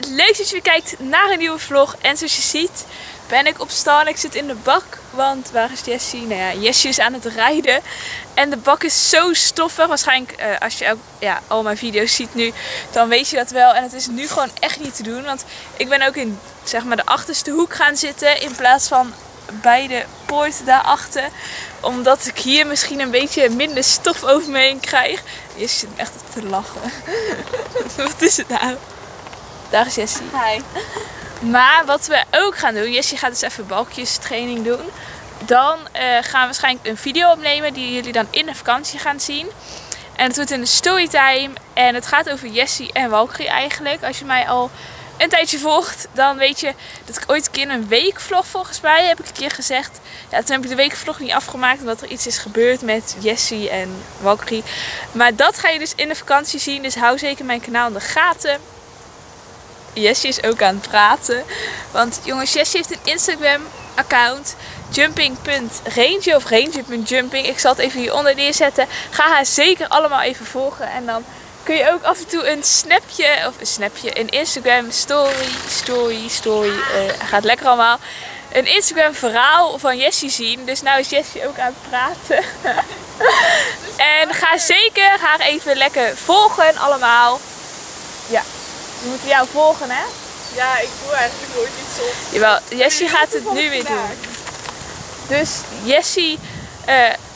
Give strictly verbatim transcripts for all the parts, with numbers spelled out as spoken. Hey, leuk dat je weer kijkt naar een nieuwe vlog. En zoals je ziet ben ik op stal en ik zit in de bak. Want waar is Jessie? Nou ja, Jessie is aan het rijden. En de bak is zo stoffig. Waarschijnlijk uh, als je ook, ja, al mijn video's ziet nu, dan weet je dat wel. En het is nu gewoon echt niet te doen. Want ik ben ook in, zeg maar, de achterste hoek gaan zitten. In plaats van bij de poort daarachter. Omdat ik hier misschien een beetje minder stof over me heen krijg. Jessie zit me echt op te lachen. Wat is het nou? Dag Jessie. Hi. Maar wat we ook gaan doen, Jessie gaat dus even balkjestraining doen. Dan uh, gaan we waarschijnlijk een video opnemen die jullie dan in de vakantie gaan zien. En dat doet in de storytime. En het gaat over Jessie en Walkyrie eigenlijk. Als je mij al een tijdje volgt, dan weet je dat ik ooit een keer een weekvlog, volgens mij, heb ik een keer gezegd. Ja, toen heb ik de weekvlog niet afgemaakt omdat er iets is gebeurd met Jessie en Walkyrie. Maar dat ga je dus in de vakantie zien, dus hou zeker mijn kanaal in de gaten. Jessie is ook aan het praten. Want jongens, Jessie heeft een Instagram account. Jumping.reentje of reentje.jumping. Ik zal het even hieronder neerzetten. Ga haar zeker allemaal even volgen. En dan kun je ook af en toe een snapje. Of een snapje. Een Instagram story. Story. Story. Uh, gaat lekker allemaal. Een Instagram verhaal van Jessie zien. Dus nou is Jessie ook aan het praten. En ga zeker haar even lekker volgen allemaal. Ja. We moeten jou volgen, hè? Ja, ik doe eigenlijk nooit iets op. Jawel, Jessie gaat het nu weer doen. Dus Jessie uh,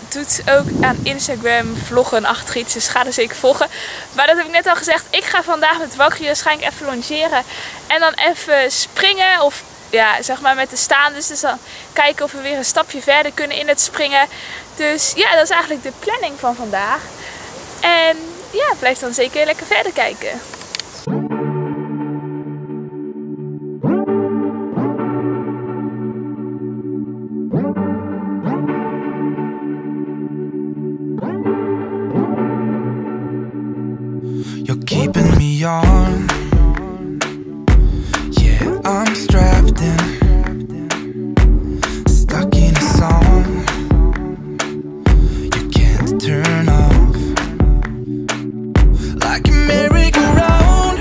doet ook aan Instagram vloggen achter iets. Dus ga er zeker volgen. Maar dat heb ik net al gezegd. Ik ga vandaag met Walkyrie waarschijnlijk even longeren. En dan even springen. Of ja, zeg maar met de staanders. Dus dan kijken of we weer een stapje verder kunnen in het springen. Dus ja, dat is eigenlijk de planning van vandaag. En ja, blijf dan zeker lekker verder kijken. You're keeping me on. Yeah, I'm strapped in, stuck in a song you can't turn off. Like a merry-go-round,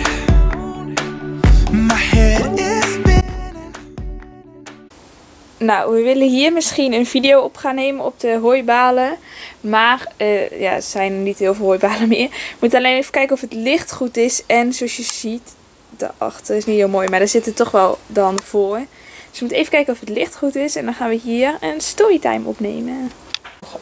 my head is spinning. Nou, we willen hier misschien een video op gaan nemen op de hooibalen. Maar uh, ja, er zijn niet heel veel hooibalen meer. We moeten alleen even kijken of het licht goed is. En zoals je ziet, daarachter is niet heel mooi. Maar daar zit het toch wel dan voor. Dus we moeten even kijken of het licht goed is. En dan gaan we hier een storytime opnemen. Oké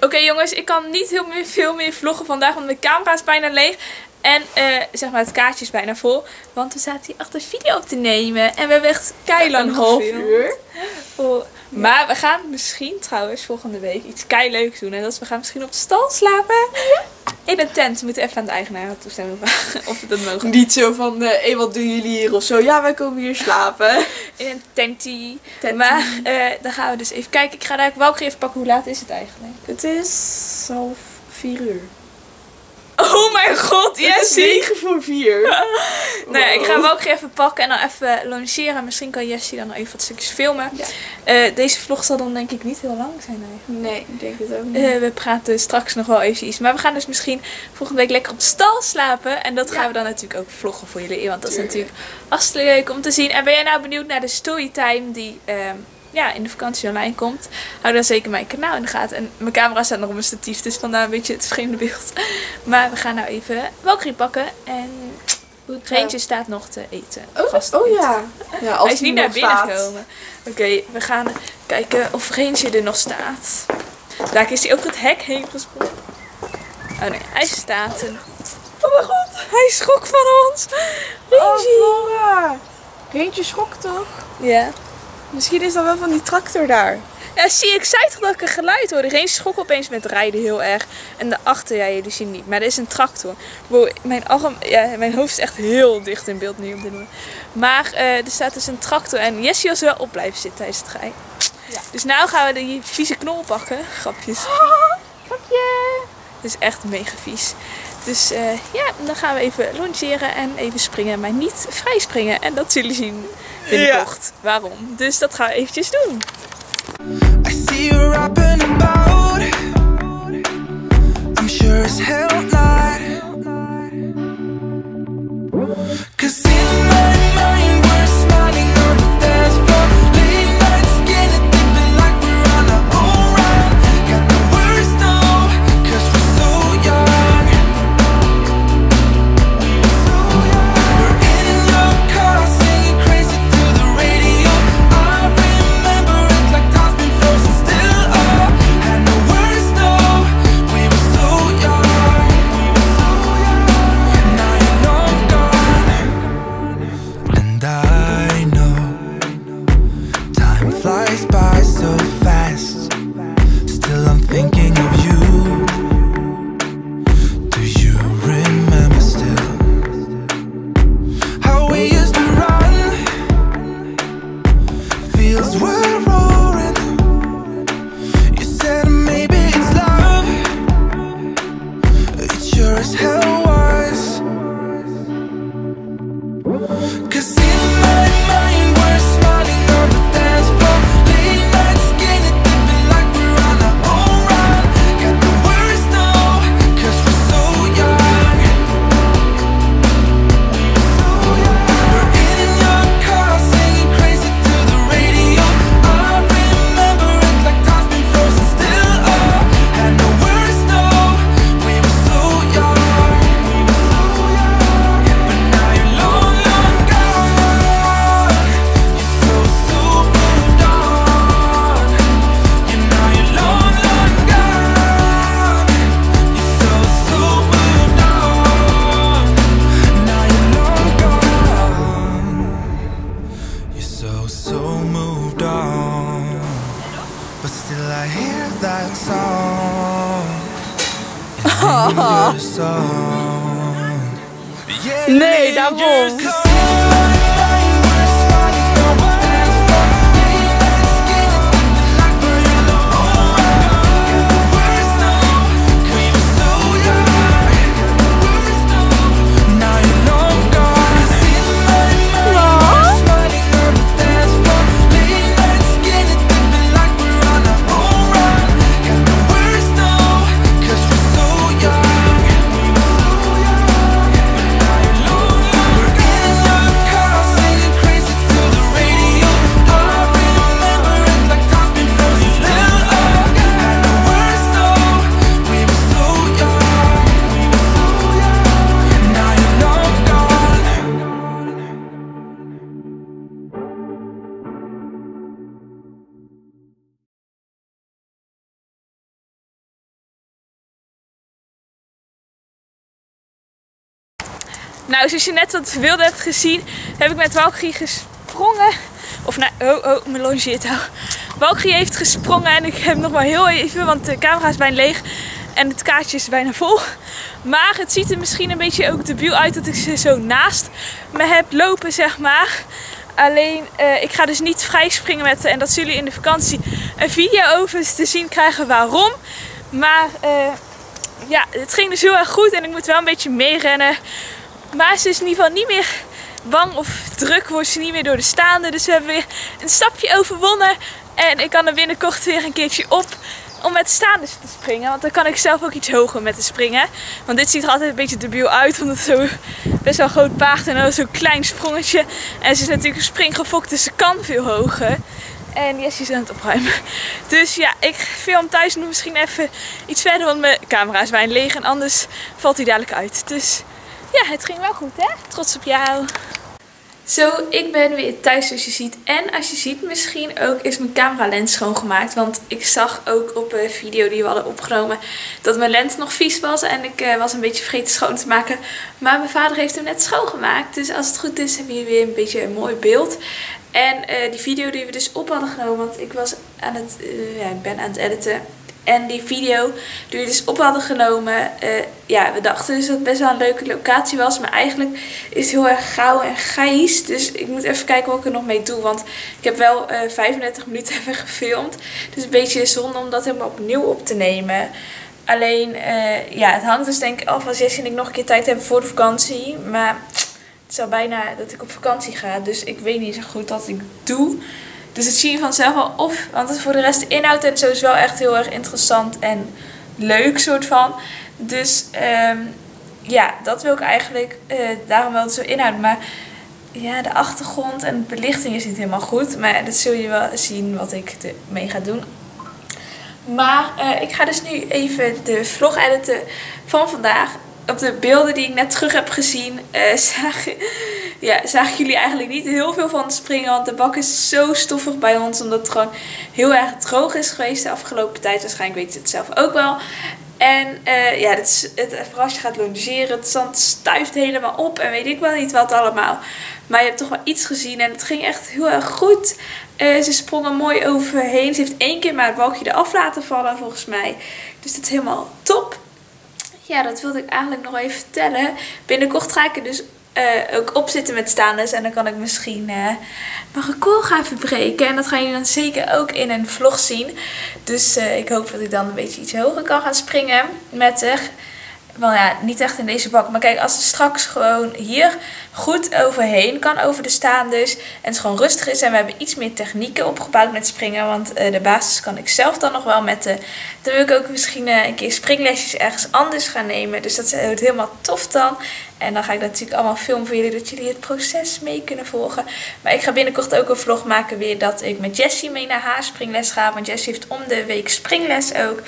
okay, jongens, ik kan niet heel meer, veel meer vloggen vandaag. Want mijn camera is bijna leeg. En uh, zeg maar, het kaartje is bijna vol. Want we zaten hier achter video op te nemen. En we hebben echt keilang half uur. Oh. Ja. Maar we gaan misschien trouwens volgende week iets kei leuks doen. En dat is, we gaan misschien op de stal slapen. In een tent. We moeten even aan de eigenaar toestemming vragen of we dat mogen. Niet zo van, hé, uh, hey, wat doen jullie hier of zo. Ja, wij komen hier slapen. In een tentie. tentie. Maar uh, dan gaan we dus even kijken. Ik ga daar wel even pakken. Hoe laat is het eigenlijk? Het is half vier uur. Oh mijn god, Jessie! Het is negen voor vier. Wow. Nou ja, ik ga Walkyrie even pakken en dan even lanceren. Misschien kan Jessie dan even wat stukjes filmen. Ja. Uh, deze vlog zal dan denk ik niet heel lang zijn eigenlijk. Nee, ik denk het ook niet. Uh, we praten straks nog wel even iets. Maar we gaan dus misschien volgende week lekker op stal slapen. En dat ja. gaan we dan natuurlijk ook vloggen voor jullie. Want dat is natuurlijk hartstikke leuk om te zien. En ben jij nou benieuwd naar de storytime die... Uh, ja, in de vakantie online komt. Hou dan zeker mijn kanaal in de gaten. En mijn camera staat nog op mijn statief. Dus vandaar een beetje het vreemde beeld. Maar we gaan nou even Walkyrie pakken. En het eentje staat nog te eten. Oh, oh ja. ja als Hij is niet naar binnen gekomen. Oké, okay, we gaan kijken of eentje er nog staat. Daar is hij ook het hek heen gesprongen. Oh nee, hij staat er. Oh mijn god, hij schrok van ons. Eentje. Oh, Flore. Eentje schrok toch? Ja. Yeah. Misschien is dat wel van die tractor daar. Ja, zie, ik zei toch dat ik een geluid hoorde. Geen schok opeens met rijden heel erg. En daarachter, ja, jullie zien niet. Maar er is een tractor. Wow, mijn, arm, ja, mijn hoofd is echt heel dicht in beeld nu op dit moment. Maar uh, er staat dus een tractor. En Jessie was wel op blijven zitten tijdens het rijden. Ja. Dus nu gaan we die vieze knol pakken. Grapjes. Oh, grapje. Dat is echt mega vies. Dus uh, ja, dan gaan we even longeren en even springen. Maar niet vrij springen. En dat zullen jullie zien binnenkort. Ja. Waarom? Dus dat gaan we eventjes doen. I see you rapping about. I'm sure as hell not. Nee, daar won. Nou, zoals je net wat wilde hebt gezien, heb ik met Walkyrie gesprongen. Of nou, oh, oh, mijn longeertouw. Walkyrie heeft gesprongen en ik heb nog maar heel even, want de camera is bijna leeg en het kaartje is bijna vol. Maar het ziet er misschien een beetje ook debiel uit dat ik ze zo naast me heb lopen, zeg maar. Alleen, uh, ik ga dus niet vrij springen met haar en dat zullen jullie in de vakantie een video over te zien krijgen waarom. Maar uh, ja, het ging dus heel erg goed en ik moet wel een beetje meerennen. Maar ze is in ieder geval niet meer bang of druk, wordt ze niet meer door de staande. Dus we hebben weer een stapje overwonnen. En ik kan er binnenkort weer een keertje op om met staanders te springen. Want dan kan ik zelf ook iets hoger met de springen. Want dit ziet er altijd een beetje debiel uit. Omdat het zo best wel een groot paard en dan zo'n klein sprongetje. En ze is natuurlijk een springgefokt, dus ze kan veel hoger. En Jessie is aan het opruimen. Dus ja, ik film thuis nu misschien even iets verder. Want mijn camera is bijna leeg en anders valt hij dadelijk uit. Dus... ja, het ging wel goed, hè? Trots op jou. Zo, ik ben weer thuis zoals je ziet. En als je ziet misschien ook is mijn cameralens schoongemaakt. Want ik zag ook op een video die we hadden opgenomen dat mijn lens nog vies was. En ik uh, was een beetje vergeten schoon te maken. Maar mijn vader heeft hem net schoongemaakt. Dus als het goed is hebben we weer een beetje een mooi beeld. En uh, die video die we dus op hadden genomen, want ik was aan het, uh, ja, ik ben aan het editen. En die video die we dus op hadden genomen, uh, ja, we dachten dus dat het best wel een leuke locatie was. Maar eigenlijk is het heel erg gauw en gijs. Dus ik moet even kijken wat ik er nog mee doe. Want ik heb wel uh, vijfendertig minuten even gefilmd. Dus een beetje zonde om dat helemaal opnieuw op te nemen. Alleen, uh, ja, het hangt dus denk ik af als Jessie en ik nog een keer tijd hebben voor de vakantie. Maar het is al bijna dat ik op vakantie ga. Dus ik weet niet zo goed wat ik doe. Dus dat zie je vanzelf wel op. Want voor de rest de inhoud en zo is wel echt heel erg interessant en leuk soort van. Dus um, ja, dat wil ik eigenlijk. Uh, daarom wel het zo inhouden. Maar ja, de achtergrond en de belichting is niet helemaal goed. Maar dat zul je wel zien wat ik ermee ga doen. Maar uh, ik ga dus nu even de vlog editen van vandaag. Op de beelden die ik net terug heb gezien, uh, zagen, ja, zagen jullie eigenlijk niet heel veel van springen. Want de bak is zo stoffig bij ons, omdat het gewoon heel erg droog is geweest de afgelopen tijd. Waarschijnlijk weet je het zelf ook wel. En uh, ja, het, het, vooral als je gaat longeren, het zand stuift helemaal op en weet ik wel niet wat allemaal. Maar je hebt toch wel iets gezien en het ging echt heel erg goed. Uh, ze sprong er mooi overheen. Ze heeft één keer maar het balkje eraf laten vallen volgens mij. Dus dat is helemaal top. Ja, dat wilde ik eigenlijk nog even vertellen. Binnenkort ga ik er dus uh, ook op zitten met staanders. En dan kan ik misschien uh, mijn record gaan verbreken. En dat gaan jullie dan zeker ook in een vlog zien. Dus uh, ik hoop dat ik dan een beetje iets hoger kan gaan springen met zich. Wel ja, niet echt in deze bak. Maar kijk, als het straks gewoon hier goed overheen kan over de staanders. En het gewoon rustig is. En we hebben iets meer technieken opgebouwd met springen. Want uh, de basis kan ik zelf dan nog wel met de... Dan wil ik ook misschien uh, een keer springlesjes ergens anders gaan nemen. Dus dat is uh, helemaal tof dan. En dan ga ik natuurlijk allemaal filmen voor jullie. Dat jullie het proces mee kunnen volgen. Maar ik ga binnenkort ook een vlog maken weer. Dat ik met Jessie mee naar haar springles ga. Want Jessie heeft om de week springles ook.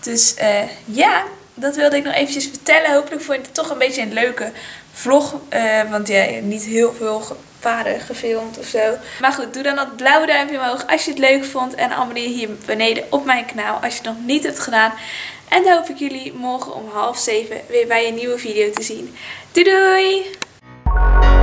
Dus uh, ja... Dat wilde ik nog eventjes vertellen. Hopelijk vond je het toch een beetje een leuke vlog. Uh, want ja, niet heel veel paarden gefilmd of zo. Maar goed, doe dan dat blauwe duimpje omhoog als je het leuk vond. En abonneer hier beneden op mijn kanaal als je het nog niet hebt gedaan. En dan hoop ik jullie morgen om half zeven weer bij een nieuwe video te zien. Doei doei!